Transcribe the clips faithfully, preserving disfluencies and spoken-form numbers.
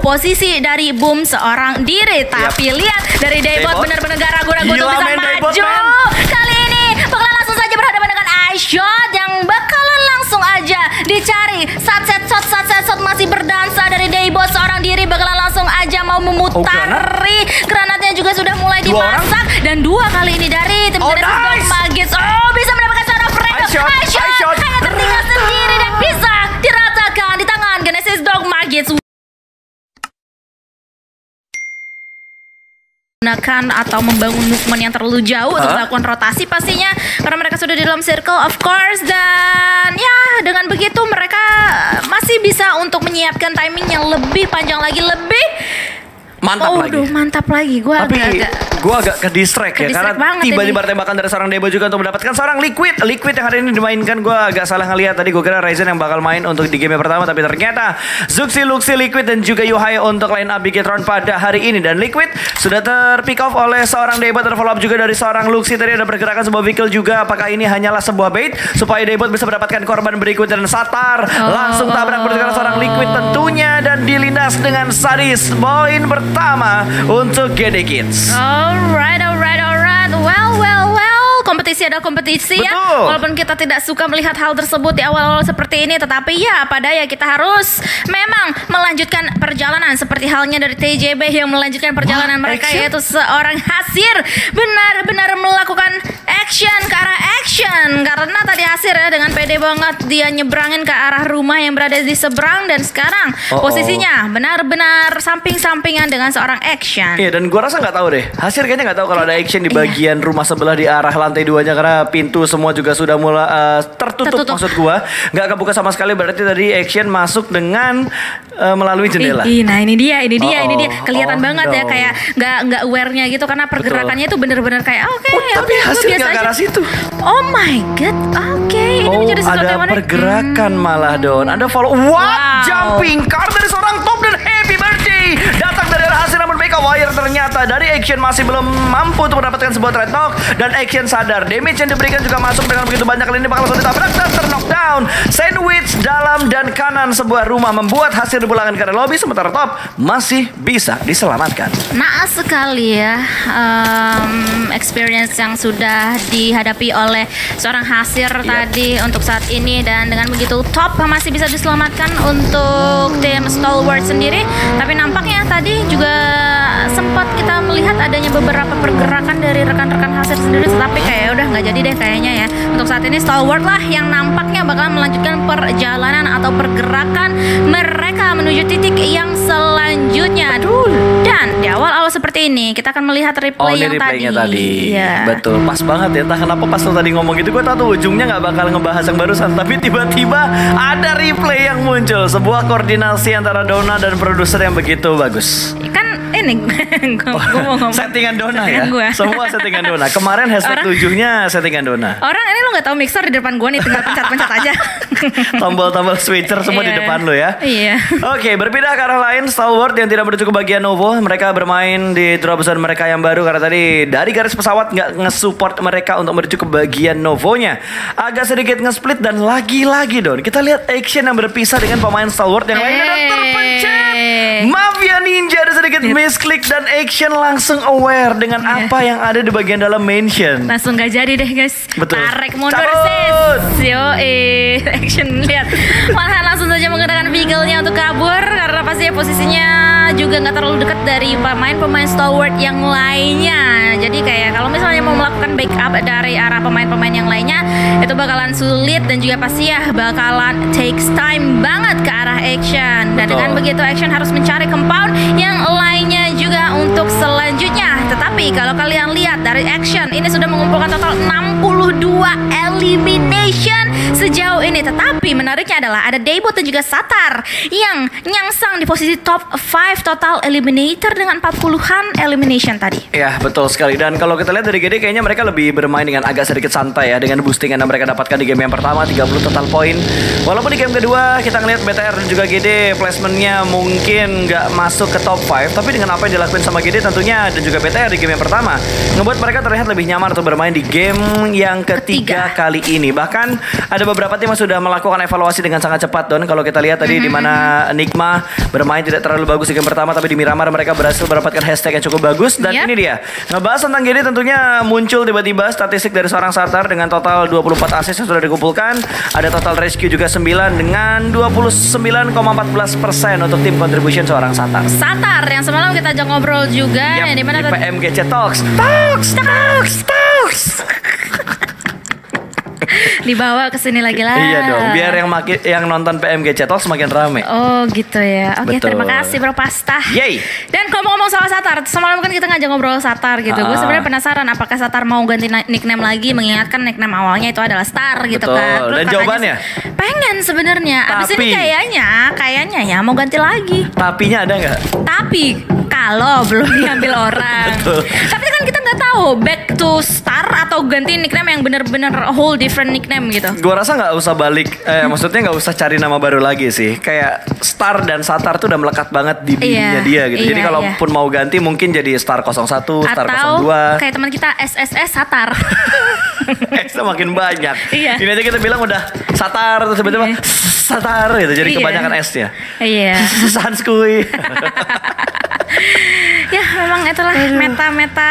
Posisi dari Boom seorang diri, tapi yep. lihat dari Debot benar-benar gak ragu-ragu untuk bisa maju. Debot, kali ini bakalan langsung saja berhadapan dengan iShot yang bakalan langsung aja dicari. Saat set shot, saat set shot masih berdansa dari Debot seorang diri, bakalan langsung aja mau memutari. Oh, granatnya juga sudah mulai dimasak dan dua kali ini dari tim Genesis Dogmagis. Oh, bisa mendapatkan seorang frame iShot hanya tertinggal sendiri dan bisa diratakan di tangan Genesis Dogmagis. Menggunakan atau membangun movement yang terlalu jauh huh? untuk melakukan rotasi pastinya, karena mereka sudah di dalam circle of course, dan ya dengan begitu mereka masih bisa untuk menyiapkan timing yang lebih panjang lagi, lebih mantap oh, lagi. Aduh, mantap lagi. Gua Tapi, agak, gua agak ke distract ya, karena tiba-tiba tembakan dari seorang Debo juga untuk mendapatkan seorang Liquid. Liquid yang hari ini dimainkan, gua agak salah ngelihat tadi. Gua kira Ryzen yang bakal main untuk di game yang pertama, tapi ternyata Luxxy, Luxxy, Liquid dan juga Yuhai untuk line up Bigetron pada hari ini. Dan Liquid sudah terpick off oleh seorang Debo, terfollow up juga dari seorang Luxxy. Tadi ada pergerakan sebuah vehicle juga. Apakah ini hanyalah sebuah bait supaya Debo bisa mendapatkan korban berikutnya? Dan Satar oh, langsung tabrak berdekatan seorang Liquid tentunya, dan dilindas dengan sadis. Poin pertama Pertama untuk Gede Kids. Alright, alright, alright. Well, well, well. Kompetisi ada kompetisi. Betul. Ya. Walaupun kita tidak suka melihat hal tersebut di awal-awal seperti ini, tetapi ya pada ya kita harus memang melanjutkan perjalanan seperti halnya dari T J B yang melanjutkan perjalanan Wah, mereka action? yaitu seorang Hasir benar-benar melakukan action ke arah action, karena tadi Hasir ya dengan pede banget dia nyebrangin ke arah rumah yang berada di seberang, dan sekarang oh, posisinya benar-benar samping-sampingan dengan seorang action. Iya, dan gua rasa nggak tahu deh, Hasir kayaknya nggak tahu kalau ada action di bagian iya. rumah sebelah di arah lantai duanya, karena pintu semua juga sudah mulai uh, tertutup, tertutup maksud gua nggak kebuka sama sekali, berarti tadi action masuk dengan uh, melalui jendela. I, i, nah ini dia, ini dia, oh, ini dia kelihatan oh, banget no. ya kayak nggak nggak awarenya gitu, karena pergerakannya Betul. itu bener-bener kayak oke. Okay, oh, tapi hasil nggak ke arah situ. Oh my god, oke. Okay. Ini oh, menjadi sesuatu ada yang pergerakan hmm. malah Don. Ada follow up wow. jumping card dari seorang top, dan happy birthday datang dari Hasil, namun mereka wire ternyata dari action masih belum mampu untuk mendapatkan sebuah trade knock, dan action sadar damage yang diberikan juga masuk dengan begitu banyak. Kali ini bakal langsung ditabrak dan ter-knockdown sandwich dalam dan kanan sebuah rumah, membuat Hasil dipulangkan ke lobby, sementara top masih bisa diselamatkan. Naas sekali ya um, experience yang sudah dihadapi oleh seorang Hasil yep. tadi untuk saat ini, dan dengan begitu top masih bisa diselamatkan untuk tim Stalwart sendiri. Tapi nampaknya tadi juga sempat kita melihat adanya beberapa pergerakan dari rekan-rekan Hasir sendiri, tapi kayak udah nggak jadi deh kayaknya ya. Untuk saat ini Stalwart lah yang nampaknya bakal melanjutkan perjalanan atau pergerakan mereka menuju titik yang selanjutnya. Betul. Dan di awal-awal seperti ini kita akan melihat replay oh, yang tadi. tadi. Ya. Betul, pas banget ya. Entah kenapa pas lo tadi ngomong gitu, gue tahu tuh ujungnya nggak bakal ngebahas yang barusan, tapi tiba-tiba ada replay yang muncul, sebuah koordinasi antara Dona dan produser yang begitu bagus. Kan ini gue oh, mau ngomong settingan Dona settingan ya gua. Semua settingan Dona. Kemarin hashtag orang, tujuhnya settingan Dona. Orang ini lo gak tau mixer di depan gue nih, tinggal pencet-pencet aja. Tombol-tombol switcher semua yeah. di depan lo ya. Iya yeah. Oke okay, berpindah ke arah lain. Stalwart yang tidak menuju ke bagian Novo, mereka bermain di drop zone mereka yang baru, karena tadi dari garis pesawat gak nge-support mereka untuk menuju ke bagian Novonya. Agak sedikit nge-split, dan lagi-lagi Don kita lihat action yang berpisah dengan pemain Stalwart yang lainnya, dan terpencet Mafia Ninja ada sedikit misklik, dan action langsung aware dengan yeah. apa yang ada di bagian dalam mansion. Langsung gak jadi deh guys. Betul. Tarik mundur sis. Yo eh action lihat malah langsung saja menggunakan vehicle-nya untuk kabur, karena pasti posisinya juga nggak terlalu dekat dari pemain-pemain Stalwart yang lainnya. Jadi kayak kalau misalnya mau melakukan backup dari arah pemain-pemain yang lainnya itu bakalan sulit, dan juga pasti ya bakalan takes time banget ke arah action. Dan Betul. dengan begitu action harus mencari compound yang lainnya juga untuk selanjutnya. Tetapi kalau kalian lihat dari action ini sudah mengumpulkan total enam puluh dua elimination sejauh ini. Tetapi menariknya adalah ada Debut dan juga Satar yang nyangsang di posisi top lima total eliminator dengan empat puluhan elimination tadi. Ya betul sekali. Dan kalau kita lihat dari G D kayaknya mereka lebih bermain dengan agak sedikit santai ya, dengan boostingan yang mereka dapatkan di game yang pertama tiga puluh total poin. Walaupun di game kedua kita ngelihat B T R dan juga G D placementnya mungkin nggak masuk ke top lima, tapi dengan apa yang dilakukan sama G D tentunya dan juga B T R T R di game yang pertama, ngebuat mereka terlihat lebih nyaman untuk bermain di game yang ketiga, ketiga. kali ini. Bahkan ada beberapa tim yang sudah melakukan evaluasi dengan sangat cepat, Don. Kalau kita lihat tadi mm-hmm. di mana Nigma bermain tidak terlalu bagus di game pertama, tapi di Miramar mereka berhasil mendapatkan hashtag yang cukup bagus. Dan yep. ini dia, ngebahas tentang G D tentunya muncul tiba-tiba statistik dari seorang Satar dengan total dua puluh empat assist yang sudah dikumpulkan. Ada total rescue juga sembilan dengan dua puluh sembilan koma empat belas persen untuk tim contribution seorang Satar. Satar yang semalam kita ajak ngobrol juga, yep, di mana P M G C Talks. Talks, Talks, Talks. Dibawa ke sini lagi lah. Iya dong, biar yang makin yang nonton P M G C Talks semakin rame. Oh gitu ya. Oke, okay, terima kasih Bro Pasta. Yeay. Dan kalau ngomong soal Satar, semalam kan kita ngajak ngobrol Satar gitu. Uh -uh. Gue sebenarnya penasaran apakah Satar mau ganti nickname lagi, mengingatkan nickname awalnya itu adalah Star gitu. Betul. Kan. Terus dan jawabannya pengen sebenarnya. Abis ini kayaknya, kayaknya ya mau ganti lagi. Tapinya ada nggak? Tapi kalau belum diambil orang. Betul. Tapi kan kita nggak tahu back to Star atau ganti nickname yang bener-bener whole different nickname gitu. Gua rasa nggak usah balik, eh, maksudnya nggak usah cari nama baru lagi sih. Kayak Star dan Satar tuh udah melekat banget di bininya, yeah, dia gitu. Yeah, jadi kalaupun yeah. mau ganti mungkin jadi Star nol satu, Star atau nol dua. Kayak teman kita S S S Satar. Ekstra makin banyak. Iya. Ini aja kita bilang udah Satar terus tiba-tiba iya. Satar gitu. Jadi iya. kebanyakan S-nya. Iya. Sanskui. Ya memang itulah meta-meta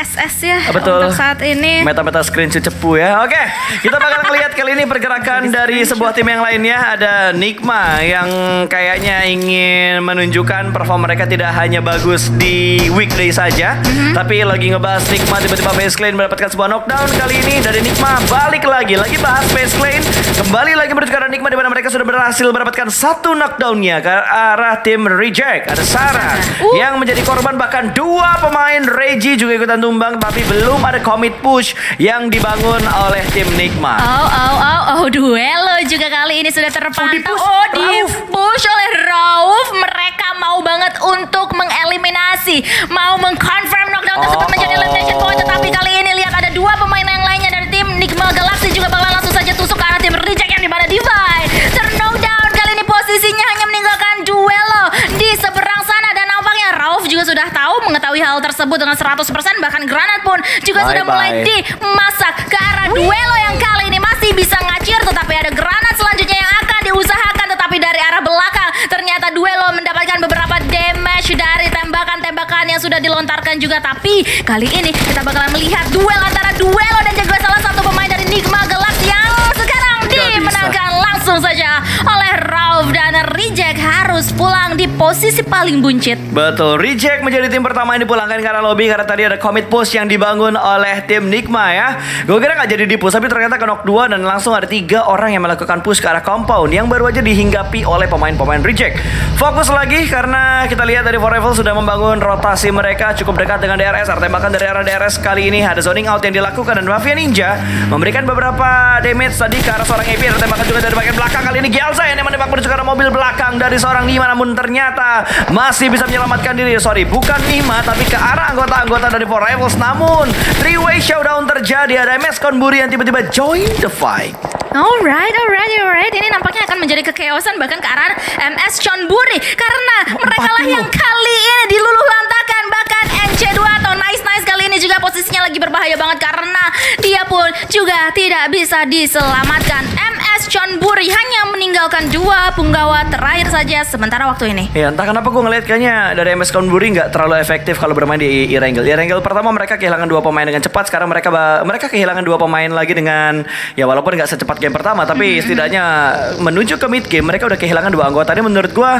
S S ya. Betul. Untuk saat ini meta-meta screenshot cepu ya. Oke, kita bakal ngelihat kali ini pergerakan dari sebuah tim yang lainnya. Ada Nigma yang kayaknya ingin menunjukkan perform mereka tidak hanya bagus di weekday saja, mm-hmm. tapi lagi ngebahas Nigma tiba-tiba Face Clan mendapatkan sebuah knockdown. Kali ini dari Nigma balik lagi, lagi bahas Face Clan, kembali lagi menuju ke arah Nigma di mana mereka sudah berhasil mendapatkan satu knockdownnya ke arah tim Reject. Ada Sarah uh. yang menjadi korban, bahkan dua pemain Regi juga ikutan tumbang, tapi belum ada commit push yang dibangun oleh tim Nigma. Oh oh oh oh, duelo juga kali ini sudah terpantau. Oh, di push oleh Rauf. Mereka mau banget untuk mengeliminasi, mau mengconfirm knockdown oh, tersebut menjadi elimination point, tetapi kali ini lihat ada dua pemain yang lainnya dari tim Nigma Galaxy juga bakal langsung saja tusuk ke arah tim Reject yang dimana Divine terknockdown. Kali ini posisinya hanya meninggalkan duelo di seberang sana, dan nampaknya Rauf juga sudah tahu mengetahui hal tersebut dengan seratus persen, bahkan granat pun juga bye, sudah bye. mulai dimasak ke arah duelo yang kali ini masih bisa ngacir, tetapi ada granat selanjutnya yang akan diusahakan, tetapi dari arah belakang ternyata duelo mendapatkan beberapa damage dari tembakan-tembakan yang sudah dilontarkan juga. Tapi kali ini kita bakalan melihat duel antara duelo dan juga salah satu pemain dari Nigma Galaxy yang sekarang dimenangkan langsung saja oleh Rauf, dan Reject harus pulang di posisi paling buncit. Betul, Reject menjadi tim pertama yang dipulangkan karena lobby, karena tadi ada commit push yang dibangun oleh tim Nigma ya. Gue kira gak jadi di push, tapi ternyata knock dua dan langsung ada tiga orang yang melakukan push ke arah compound yang baru aja dihinggapi oleh pemain-pemain Reject. Fokus lagi karena kita lihat dari Four Rivals sudah membangun rotasi mereka cukup dekat dengan D R S. Tembakan dari arah D R S kali ini ada zoning out yang dilakukan, dan Mafia Ninja memberikan beberapa damage tadi ke arah seorang A P. Ada tembakan juga dari bagian belakang kali ini, Gialza yang menembak menuju ke arah mobil belakang dari seorang Nima, namun ternyata masih bisa menyelamatkan diri. Sorry, bukan Nima tapi ke arah anggota-anggota dari Four Rivals. Namun three way showdown terjadi, ada M S Chonburi yang tiba-tiba join the fight. Alright, alright, alright. Ini nampaknya akan menjadi kekeosan bahkan ke arah M S Chonburi, karena mereka lah yang kali ini diluluh lantakan. Bahkan M C dua atau Nice Nice kali ini juga posisinya lagi berbahaya banget, karena dia pun juga tidak bisa diselamatkan. M S Chonburi hanya meninggalkan dua punggawa terakhir saja sementara waktu ini. Ya, entah kenapa gue ngeliat kayaknya dari M S Chonburi nggak terlalu efektif kalau bermain di Irangel. Irangel pertama mereka kehilangan dua pemain dengan cepat. Sekarang mereka mereka kehilangan dua pemain lagi dengan, ya walaupun nggak secepat game pertama, tapi mm-hmm. setidaknya menuju ke mid game mereka udah kehilangan dua anggota. Ini menurut gue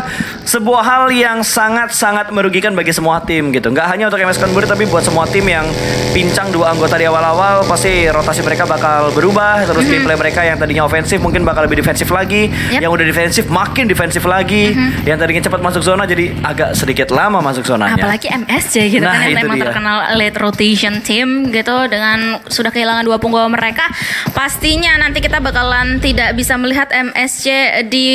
sebuah hal yang sangat-sangat merugikan bagi semua tim gitu. Nggak hanya untuk M S Chonburi, tapi buat semua tim yang pincang dua anggota di awal-awal, pasti rotasi mereka bakal berubah. Terus mm-hmm. gameplay mereka yang tadinya offense mungkin bakal lebih defensif lagi, yep. yang udah defensif makin defensif lagi, mm-hmm. yang tadinya cepat masuk zona jadi agak sedikit lama masuk zonanya. Apalagi M S J gitu, nah, kan yang memang dia. terkenal late rotation team gitu, dengan sudah kehilangan dua punggawa mereka, pastinya nanti kita bakalan tidak bisa melihat M S J di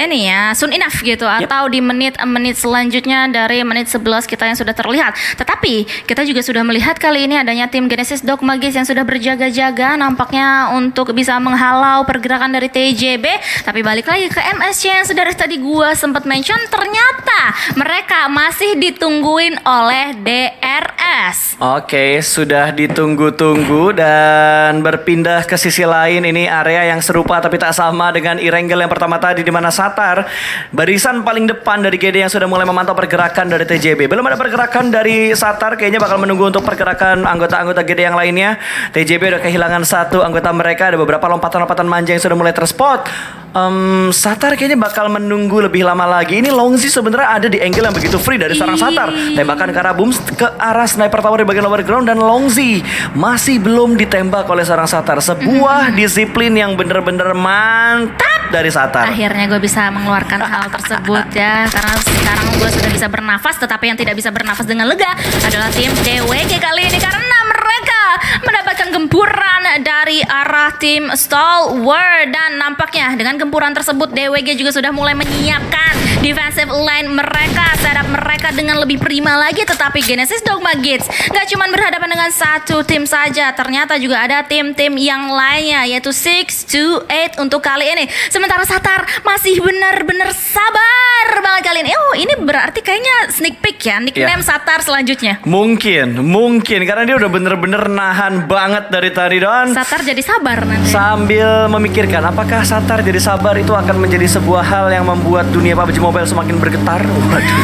ini ya soon enough gitu, yep. atau di menit-menit selanjutnya dari menit sebelas kita yang sudah terlihat. Tetapi kita juga sudah melihat kali ini adanya tim Genesis Dogmagis yang sudah berjaga-jaga nampaknya untuk bisa menghalau pergerakan dari T J B. Tapi balik lagi ke M S C yang sudah tadi gua sempat mention, ternyata mereka masih ditungguin oleh D R S. M S. Oke, sudah ditunggu-tunggu dan berpindah ke sisi lain. Ini area yang serupa tapi tak sama dengan Irengel yang pertama tadi, di mana Satar barisan paling depan dari G D yang sudah mulai memantau pergerakan dari T J B. Belum ada pergerakan dari Satar, kayaknya bakal menunggu untuk pergerakan anggota-anggota G D yang lainnya. T J B udah kehilangan satu anggota mereka, ada beberapa lompatan-lompatan manja yang sudah mulai terspot. Um, Satar kayaknya bakal menunggu lebih lama lagi. Ini Luxxy sebenarnya ada di angle yang begitu free dari seorang Satar. Tembakan ke arah boom, ke arah sniper tower di bagian lower ground, dan Luxxy masih belum ditembak oleh seorang Satar. Sebuah disiplin yang bener-bener mantap dari Satar. Akhirnya gue bisa mengeluarkan hal tersebut ya, karena sekarang gue sudah bisa bernafas. Tetapi yang tidak bisa bernafas dengan lega adalah tim D W G kali ini, karena mereka mendapatkan gempuran dari arah tim Stalwart. Dan nampaknya dengan gempuran tersebut D W G juga sudah mulai menyiapkan defensive line mereka, setup mereka dengan lebih prima lagi. Tetapi Genesis Dogmagis gak cuman berhadapan dengan satu tim saja, ternyata juga ada tim-tim yang lainnya, yaitu six two eight untuk kali ini. Sementara Satar masih benar-benar sabar banget kali ini. Oh, ini berarti kayaknya sneak peek ya nickname yeah. Satar selanjutnya. Mungkin, mungkin karena dia udah bener-bener nahan banget dari tadi, Don. Satar jadi sabar nanti. Sambil memikirkan apakah Satar jadi sabar itu akan menjadi sebuah hal yang membuat dunia P U B G Mobile semakin bergetar. Waduh.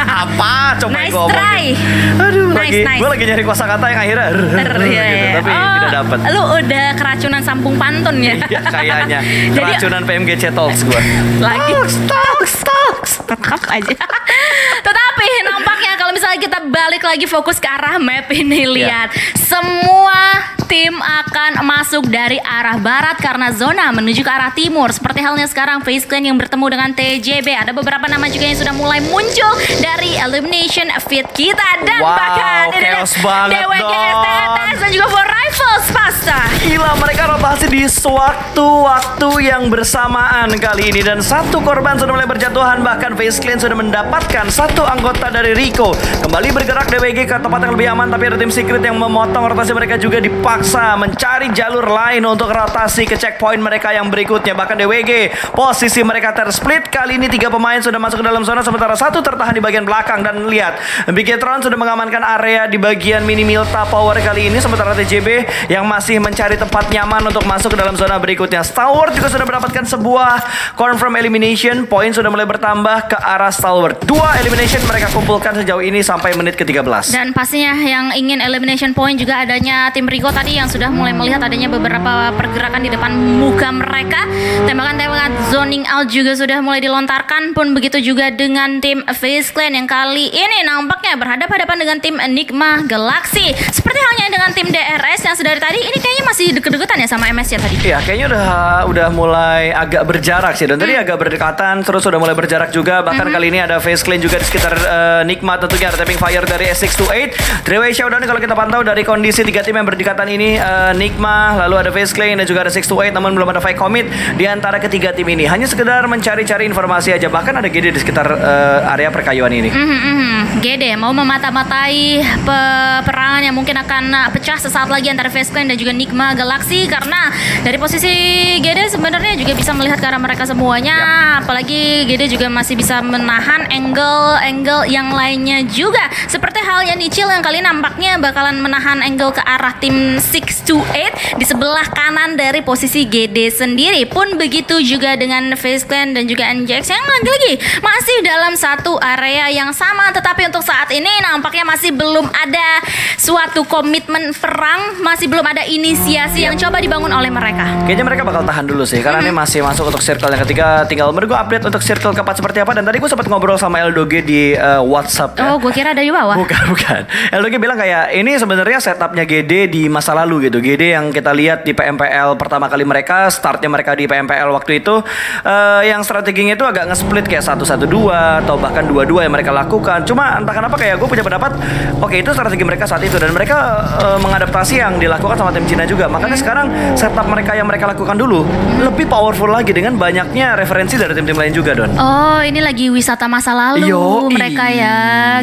Apa? Coba nice gue try. Aduh, nice, lagi, nice. Gue lagi nyari kosakata yang akhirnya ter, ya, gitu, ya. Tapi oh, tidak dapat. Lu udah keracunan sambung pantun ya? Iya, kayaknya. Keracunan jadi, P M G C Talks gue. Lagi Talks, Talks, Talks. Tetap aja. Tetapi nampaknya kalau misalnya kita balik lagi fokus ke arah map ini, lihat yeah. semua tim akan masuk dari arah barat karena zona menuju ke arah timur. Seperti halnya sekarang Face Clan yang bertemu dengan T J B. Ada beberapa nama juga yang sudah mulai muncul dari elimination feed kita. Dan wow, bahkan chaos banget D W G, S T S dan juga Four Rivals pasta. Gila, mereka rotasi di sewaktu-waktu yang bersamaan kali ini. Dan satu korban sudah mulai berjatuhan. Bahkan Face Clan sudah mendapatkan satu anggota dari Rico. Kembali bergerak D W G ke tempat yang lebih aman. Tapi ada tim Secret yang memotong rotasi mereka, juga dipaksa mencari jalur lain untuk rotasi ke checkpoint mereka yang berikutnya. Bahkan D W G W G. Posisi mereka tersplit kali ini, tiga pemain sudah masuk ke dalam zona sementara satu tertahan di bagian belakang. Dan lihat Bigetron sudah mengamankan area di bagian mini Milta Power kali ini, sementara T J B yang masih mencari tempat nyaman untuk masuk ke dalam zona berikutnya. Stalwart juga sudah mendapatkan sebuah confirm elimination. Poin sudah mulai bertambah ke arah Stalwart. Dua elimination mereka kumpulkan sejauh ini sampai menit ke tiga belas. Dan pastinya yang ingin elimination point juga adanya tim Rico tadi yang sudah mulai melihat adanya beberapa pergerakan di depan muka mereka. Tembakan-tembakan zoning out juga sudah mulai dilontarkan, pun begitu juga dengan tim Face Clan yang kali ini nampaknya berhadapan-hadapan dengan tim Nigma Galaxy. Seperti halnya dengan tim D R S yang sudah dari tadi, ini kayaknya masih deket-deketan ya sama M S ya tadi. Iya, kayaknya udah udah mulai agak berjarak sih. Dan hmm. tadi agak berdekatan, terus sudah mulai berjarak juga. Bahkan hmm. kali ini ada Face Clan juga di sekitar uh, Nigma, tentunya ada tapping fire dari S six two eight. Three-way showdown kalau kita pantau dari kondisi tiga tim yang berdekatan ini, uh, Nigma, lalu ada Face Clan dan juga ada six two eight, namun belum ada fight commit di antara Antara ketiga tim ini. Hanya sekedar mencari-cari informasi aja. Bahkan ada G D di sekitar uh, area perkayuan ini. Mm-hmm. G D mau memata-matai peperangan yang mungkin akan pecah sesaat lagi antara Face Clan dan juga Nigma Galaxy. Karena dari posisi G D sebenarnya juga bisa melihat ke arah mereka semuanya. Yep. Apalagi G D juga masih bisa menahan angle-angle yang lainnya juga. Seperti halnya Nichil yang kali nampaknya bakalan menahan angle ke arah tim six two eight di sebelah kanan dari posisi G D sendiri. Pun begitu Begitu juga dengan Face Clan dan juga N J X yang lagi-lagi masih dalam satu area yang sama. Tetapi untuk saat ini nampaknya masih belum ada suatu komitmen perang, masih belum ada inisiasi yang coba dibangun oleh mereka. Kayaknya mereka bakal tahan dulu sih, karena mm-hmm. ini masih masuk untuk circle yang ketiga. Tinggal menurut gue update untuk circle keempat seperti apa. Dan tadi gue sempat ngobrol sama L D G di uh, WhatsApp. Oh, ya. Gue kira dari bawah. Bukan, bukan. L D G bilang kayak ini sebenarnya setupnya G D di masa lalu gitu. G D yang kita lihat di P M P L pertama kali mereka, startnya mereka di P M P L waktu itu uh, yang strateginya itu agak nge-split kayak satu satu dua atau bahkan dua dua yang mereka lakukan. Cuma entah kenapa kayak gue punya pendapat, oke okay, itu strategi mereka saat itu, dan mereka uh, mengadaptasi yang dilakukan sama tim Cina juga. Makanya sekarang setup mereka yang mereka lakukan dulu lebih powerful lagi dengan banyaknya referensi dari tim-tim lain juga, Don. Oh, ini lagi wisata masa lalu. Yoi. Mereka ya,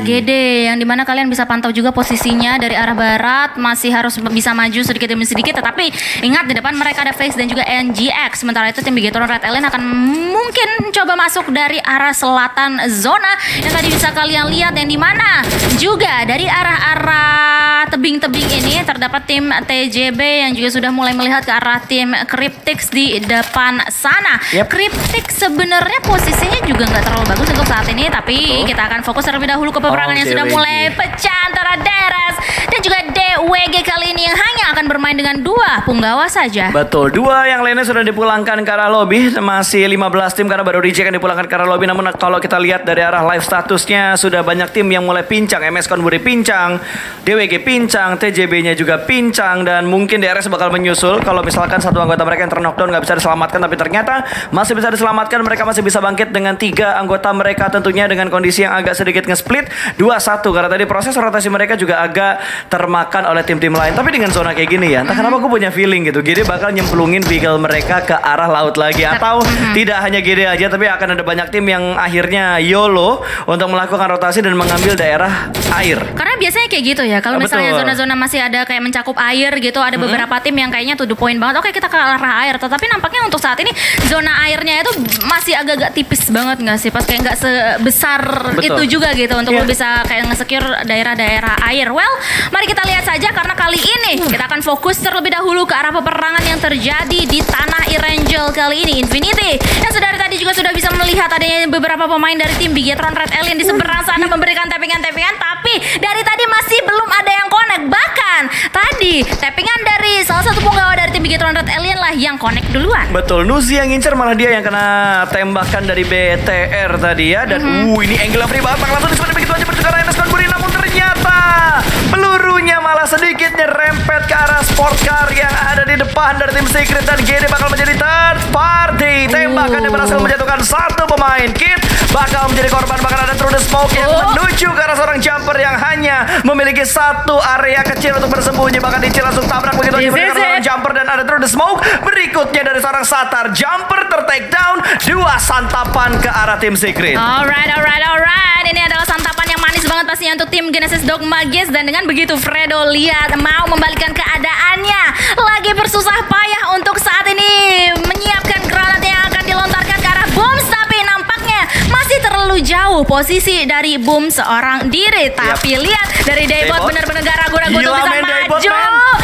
G D, yang dimana kalian bisa pantau juga posisinya dari arah barat, masih harus bisa maju sedikit demi sedikit. Tetapi ingat, di depan mereka ada Face dan juga N G X. Sementara itu tim Bigetron Red Alien akan mungkin coba masuk dari arah selatan zona yang tadi bisa kalian lihat, yang dimana juga dari arah-arah tebing-tebing ini terdapat tim T J B yang juga sudah mulai melihat ke arah tim Cryptix di depan sana. Yep. Cryptix sebenarnya posisinya juga nggak terlalu bagus untuk saat ini, tapi betul, kita akan fokus terlebih dahulu ke peperangan oh, yang D W G sudah mulai pecah antara D R S dan juga D W G kali ini yang hanya akan bermain dengan dua punggawa saja. Betul, dua yang lainnya sudah dipulangkan ke arah lobby, masih lima belas tim karena baru Reject yang dipulangkan ke arah lobby. Namun kalau kita lihat dari arah live statusnya sudah banyak tim yang mulai pincang. M S Chonburi pincang, D W G pincang, T J B-nya juga pincang, dan mungkin D R S bakal menyusul kalau misalkan satu anggota mereka yang terknockdown nggak bisa diselamatkan. Tapi ternyata masih bisa diselamatkan, mereka masih bisa bangkit dengan tiga anggota mereka tentunya dengan kondisi yang agak sedikit nge-split dua satu karena tadi proses rotasi mereka juga agak termakan oleh tim-tim lain. Tapi dengan zona kayak gini ya, entah kenapa aku punya feeling gitu, G D bakal nyemplungin beagle mereka ke arah laut lagi. Atau tidak hanya G D aja, tapi akan ada banyak tim yang akhirnya YOLO untuk melakukan rotasi dan mengambil daerah air. Karena biasanya kayak gitu ya, kalau misalnya zona-zona masih ada kayak mencakup air gitu, ada beberapa hmm. tim yang kayaknya to the point banget, oke kita ke arah air. Tetapi nampaknya untuk saat ini zona airnya itu masih agak-agak tipis banget nggak sih, pas kayak nggak sebesar betul itu juga gitu untuk yeah lo bisa kayak nge-secure daerah-daerah air. Well, mari kita lihat saja karena kali ini kita akan fokus terlebih dahulu ke arah peperangan yang terjadi di tanah Irangel kali ini. Infinity yang sedari tadi juga sudah bisa melihat adanya beberapa pemain dari tim Bigetron Red Alien di seberang sana memberikan tappingan-tappingan, tapi dari tadi masih belum ada yang connect. Bahkan tadi tappingan dari salah satu punggawa dari tim Bigetron Red Alien lah yang connect duluan. Betul, Nuzi yang ngincer, malah dia yang kena tembakan dari B T R tadi ya. Dan mm-hmm. uh ini angle free banget, langsung disempat begitu aja pertukaran M S Chonburi. Namun ternyata pelurunya malah sedikit nyerempet ke arah sport car yang ada di depan dari tim Secret, dan G D bakal menjadi third party. Tembakannya berhasil menjatuhkan satu pemain. Kit bakal menjadi korban, bakal ada through the smoke yang oh. menuju ke arah seorang jumper yang hanya memiliki satu area kecil untuk bersembunyi. Bahkan Dicil langsung tabrak begitu aja seorang jumper dan ada through the smoke berikutnya dari seorang Satar. Jumper ter-take down, dua santapan ke arah tim Secret. Alright, alright, alright. Ini adalah santapan yang manis banget pastinya untuk tim Genesis Dogmagis, dan dengan begitu Fredo lihat mau membalikan keadaannya, lagi bersusah payah untuk saat ini menyiapkan granat yang akan dilontarkan ke arah bom, tapi nampaknya masih terlalu jauh posisi dari bom seorang diri. Tapi yep. lihat dari Debot benar-benar gak ragu-ragu untuk bisa maju.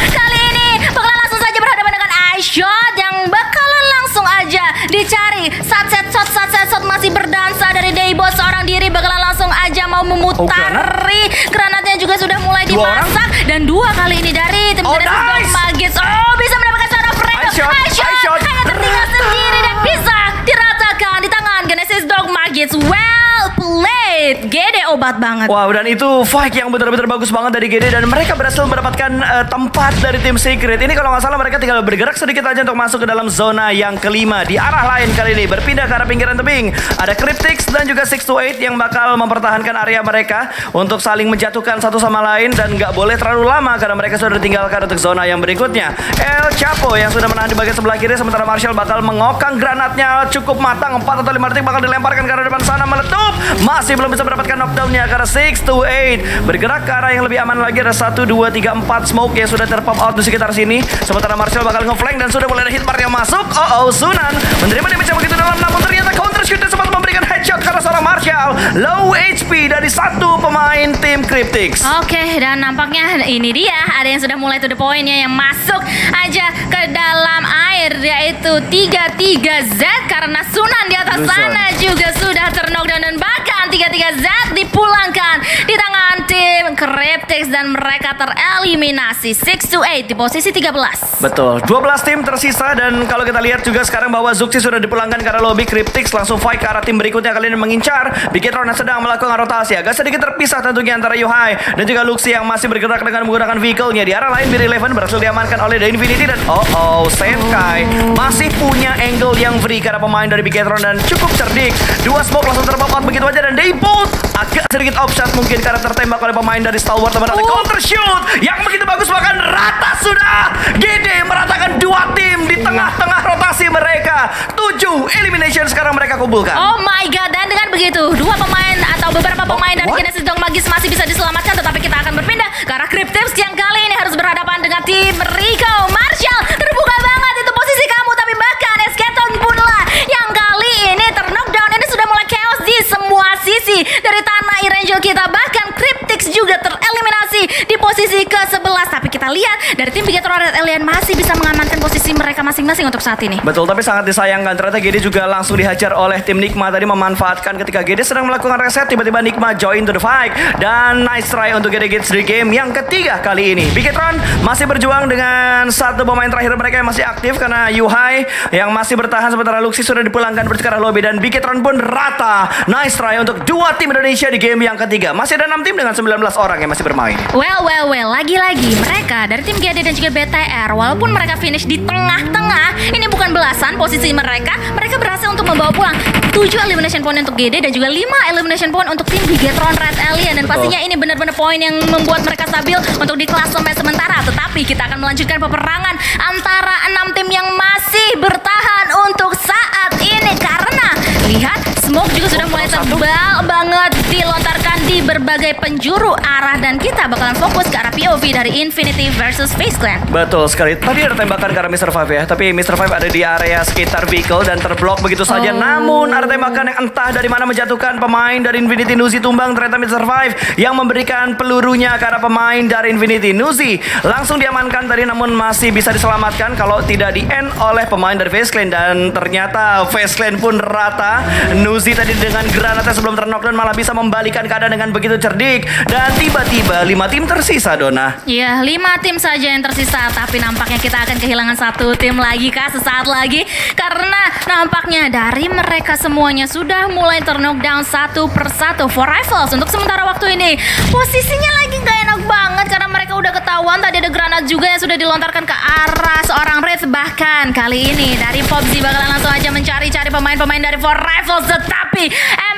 Kali ini bakal langsung saja berhadapan dengan eyeshot yang bakalan langsung aja dicari. Sat set shot, sat set shot masih berdansa dari Debo seorang diri, bakalan langsung aja mau memutari. Oh, granatnya juga sudah mulai dimasak dua dan dua kali ini dari tim oh, Genesis Dogmagis. Oh, bisa mendapatkan seorang Fredo. Eyeshot hanya tertinggal sendiri dan bisa diratakan di tangan Genesis Dogmagis. Well played, G D obat banget. Wow, dan itu fight yang benar-benar bagus banget dari G D, dan mereka berhasil mendapatkan uh, tempat dari tim Secret. Ini kalau nggak salah mereka tinggal bergerak sedikit aja untuk masuk ke dalam zona yang kelima. Di arah lain kali ini berpindah ke arah pinggiran tebing. Ada Cryptix dan juga six two eight yang bakal mempertahankan area mereka untuk saling menjatuhkan satu sama lain, dan nggak boleh terlalu lama karena mereka sudah ditinggalkan untuk zona yang berikutnya. El Chapo yang sudah menahan di bagian sebelah kiri, sementara Marshall bakal mengokang granatnya cukup matang. Empat atau lima detik bakal dilemparkan ke arah depan sana, meletup. Masih belum bisa mendapatkan knockdown-nya karena six to eight bergerak ke arah yang lebih aman lagi. Ada satu, dua, tiga, empat smoke yang sudah terpop out di sekitar sini. Sementara Marshall bakal ngeflank dan sudah mulai ada hitmark yang masuk. Oh, oh, Sunan menerima damage yang begitu dalam, namun ternyata counter shoot sempat memberikan headshot karena seorang Marshall. Low H P dari satu pemain tim Cryptix. Oke, okay, dan nampaknya ini dia, ada yang sudah mulai to the point-nya yang masuk aja ke dalam air, yaitu tiga tiga Z karena Sunan di atas Lusa. sana juga sudah terknockdown, dan bahkan tiga tiga Z dipulangkan di tangan tim Cryptix dan mereka tereliminasi. Six to eight di posisi tiga belas. Betul, dua belas tim tersisa, dan kalau kita lihat juga sekarang bahwa Luxxy sudah dipulangkan karena lobby. Cryptix langsung fight ke arah tim berikutnya kalian mengincar Bigetron yang sedang melakukan rotasi. Agak sedikit terpisah tentunya antara Yuhai dan juga Luxxy yang masih bergerak dengan menggunakan vehicle-nya. Di arah lain B eleven berhasil diamankan oleh The Infinity, dan oh oh Senkai masih punya angle yang free karena pemain dari Bigetron dan cukup cerdik. Dua smoke langsung terpapat begitu aja, dan they both agak sedikit offset mungkin karena tertembak oleh pemain dari Stalwart, teman-teman. Oh. Counter shoot yang begitu bagus, bahkan rata sudah. G D meratakan dua tim di tengah-tengah rotasi mereka. Tujuh elimination sekarang mereka kumpulkan. Oh my god, dan dengan begitu dua pemain atau beberapa pemain oh, dari Genesis Dogmagis masih bisa diselamatkan, tetapi kita akan berpindah ke arah Cryptix yang kali ini harus berhadapan dengan tim Rico. Marshall, terbuka banget itu posisi kamu, tapi bahkan Esketon punlah yang kali ini ter-knockdown. Ini sudah mulai chaos di semua sisi dari tanah Irangel kita, bahkan Cryptix juga tereliminasi di posisi ke sebelas. Tapi kita lihat dari tim Bigetron Red Alien masih bisa mengamankan posisi mereka masing-masing untuk saat ini. Betul, tapi sangat disayangkan ternyata G D juga langsung dihajar oleh tim Nigma tadi, memanfaatkan ketika G D sedang melakukan reset, tiba-tiba Nigma join to the fight. Dan nice try untuk G D Kids di game yang ketiga kali ini. Bigetron masih berjuang dengan satu pemain terakhir mereka yang masih aktif karena Yuhai yang masih bertahan, sementara Luxxy sudah dipulangkan menuju ke arah lobby dan Bigetron pun rata. Nice try untuk dua tim Indonesia di game yang ketiga. Masih ada enam tim dengan sembilan belas orang yang masih bermain. Well, well, well, lagi-lagi mereka dari tim G D dan juga B T R, walaupun mereka finish di tengah-tengah, ini bukan belasan posisi mereka. Mereka berhasil untuk membawa pulang tujuh elimination point untuk G D dan juga lima elimination point untuk tim Bigetron Red Alien. Dan pastinya ini benar-benar poin yang membuat mereka stabil untuk di klasemen sementara. Tetapi kita akan melanjutkan peperangan antara enam tim yang masih bertahan untuk saat ini, karena lihat smoke juga sudah mulai tebal banget dilontarkan di berbagai penjuru arah, dan kita bakalan fokus ke arah P O V dari Infinity versus Face Clan. Betul sekali. Tadi ada tembakan karena mister Five ya, tapi mister Five ada di area sekitar vehicle dan terblok begitu saja. Oh. Namun ada tembakan yang entah dari mana menjatuhkan pemain dari Infinity. Nuzi tumbang, ternyata mister Five yang memberikan pelurunya ke arah pemain dari Infinity. Nuzi langsung diamankan tadi, namun masih bisa diselamatkan kalau tidak di-end oleh pemain dari Face Clan, dan ternyata Face Clan pun rata. Nuzi tadi dengan granatnya sebelum ter-knockdown malah bisa membalikan keadaan dengan begitu cerdik, dan tiba-tiba lima tim tersisa, Dona. Iya, lima tim saja yang tersisa, tapi nampaknya kita akan kehilangan satu tim lagi kah sesaat lagi, karena nampaknya dari mereka semuanya sudah mulai ter-knockdown satu persatu. Four Rivals untuk sementara waktu ini posisinya lagi gak enak banget karena mereka udah ketahuan, tadi ada granat juga yang sudah dilontarkan ke arah seorang Reed. Bahkan kali ini dari Popzi bakalan langsung aja mencari-cari pemain-pemain dari Four Rivals, tetapi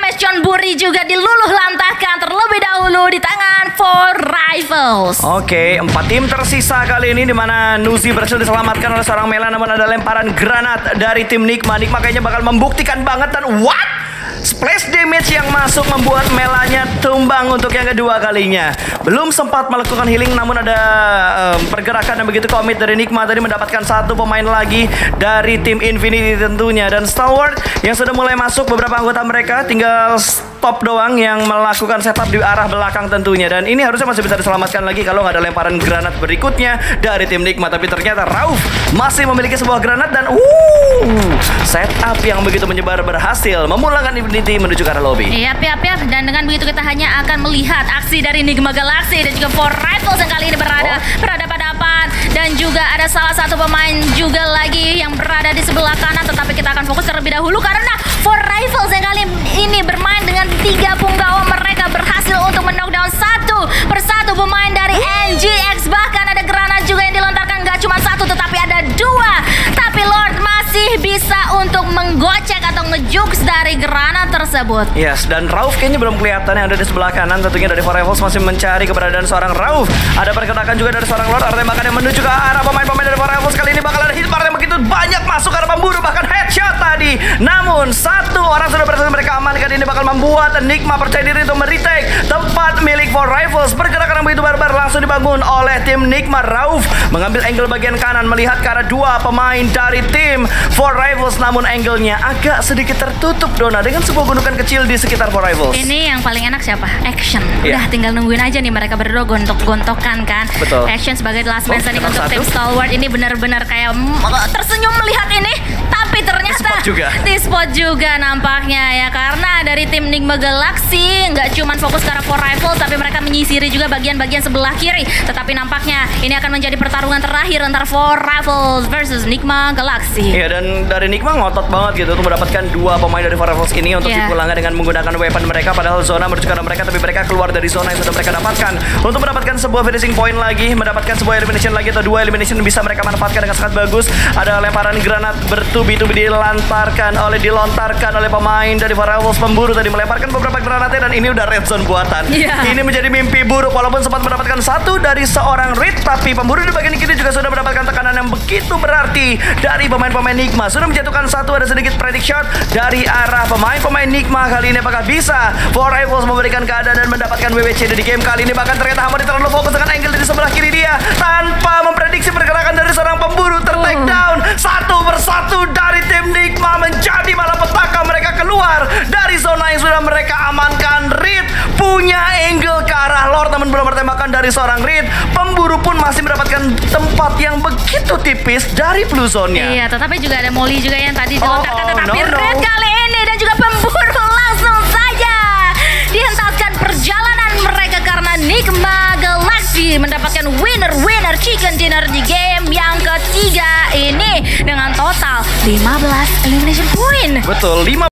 M S Chonburi juga diluluh lantahkan terlebih dahulu di tangan Four Rivals. Oke, empat tim tersisa kali ini, dimana Nuzi berhasil diselamatkan oleh seorang Mela, namun ada lemparan granat dari tim Nigma. Nigma kayaknya bakal membuktikan banget, dan what? Splash damage yang masuk membuat Melanya tumbang untuk yang kedua kalinya. Belum sempat melakukan healing, namun ada um, pergerakan yang begitu komit dari Nigma tadi, mendapatkan satu pemain lagi dari tim Infinity tentunya. Dan Stalwart yang sudah mulai masuk beberapa anggota mereka, tinggal stop doang yang melakukan setup di arah belakang tentunya. Dan ini harusnya masih bisa diselamatkan lagi kalau nggak ada lemparan granat berikutnya dari tim Nigma. Tapi ternyata Rauf masih memiliki sebuah granat dan uh, setup yang begitu menyebar berhasil memulangkan Infinity menuju ke arah lobby. Iya, iya, iya. Dan dengan begitu kita hanya akan melihat aksi dari Nigma Galaxy dan juga Four Rivals yang kali ini berada oh. berhadapan-hadapan. Dan juga ada salah satu pemain juga lagi yang berada di sebelah kanan. Tetapi kita akan fokus terlebih dahulu karena Four Rivals yang kali ini bermain dengan tiga punggawa mereka, berhasil untuk men-knockdown satu persatu pemain dari N G X. Bahkan ada granat juga yang dilontarkan, gak cuma satu tetapi ada dua. Tapi Lord masih bisa untuk menggocek atau ngejuks dari granat tersebut. Yes, dan Rauf kayaknya belum kelihatan yang ada di sebelah kanan. Tentunya dari Four Rivals masih mencari keberadaan seorang Rauf. Ada pergerakan juga dari seorang Lord, ada tembakan yang menuju ke arah pemain-pemain dari Four Rivals. Kali ini bakal ada hitbar yang begitu banyak masuk ke arah pemburu, bahkan headshot tadi. Namun satu orang sudah berhasil mereka amankan. Ini bakal membuat Nigma percaya diri untuk meretake tempat milik Four Rivals. Pergerakan yang begitu barbar langsung dibangun oleh tim Nigma. Rauf mengambil angle bagian kanan, melihat ke arah dua pemain dari tim Four Rivals, namun angle-nya agak sedikit tertutup, Dona, dengan sebuah gundukan kecil di sekitar Four Rivals. Ini yang paling enak siapa? Action. Yeah. Udah tinggal nungguin aja nih mereka berdua gontok-gontokan kan. Betul. Action sebagai the last man standing untuk tim Stalwart ini benar-benar kayak tersenyum melihat ini, tapi ternyata di-spot juga. Di-spot juga nampaknya ya, karena dari tim Nigma Galaxy nggak cuman fokus ke arah Four Rivals, tapi mereka menyisiri juga bagian-bagian sebelah kiri. Tetapi nampaknya ini akan menjadi pertarungan terakhir antara Four Rivals versus Nigma Galaxy. Iya, dan dari Nigma ngotot banget gitu untuk mendapatkan dua pemain dari Four Rivals ini untuk yeah. dipulangkan dengan menggunakan weapon mereka. Padahal zona menuju ke arah mereka, tapi mereka keluar dari zona yang sudah mereka dapatkan untuk mendapatkan sebuah finishing point lagi, mendapatkan sebuah elimination lagi atau dua elimination bisa mereka manfaatkan dengan sangat bagus. Ada lemparan granat bertubi-tubi di lan dilemparkan oleh dilontarkan oleh pemain dari Four Rivals Pemburu tadi, melemparkan beberapa granatnya dan ini udah red zone buatan. Yeah. Ini menjadi mimpi buruk walaupun sempat mendapatkan satu dari seorang Reed, tapi Pemburu di bagian kiri juga sudah mendapatkan tekanan yang begitu berarti dari pemain-pemain Nigma. Sudah menjatuhkan satu, ada sedikit predict shot dari arah pemain-pemain Nigma. Kali ini apakah bisa Four Rivals memberikan keadaan dan mendapatkan W W C di game kali ini? Bahkan ternyata Hamadi terlalu fokus dengan angle dari sebelah kiri dia tanpa memprediksi pergerakan dari seorang Pemburu. Ter-take down satu persatu dari tim Nigma, menjadi malapetaka. Mereka keluar dari zona yang sudah mereka amankan. Reed punya angle ke arah Lord namun belum bertembakan dari seorang Reed. Pemburu pun masih mendapatkan tempat yang begitu tipis dari blue zone-nya. Iya, tetapi juga ada Molly juga yang tadi dilontarkan, oh, oh, tetapi no, no. Red kali ini dan juga Pemburu langsung saja dihentaskan perjalanan mereka karena Nigma Luxxy mendapatkan winner-winner chicken dinner di game yang ketiga ini dengan total lima belas elimination point. Betul, lima belas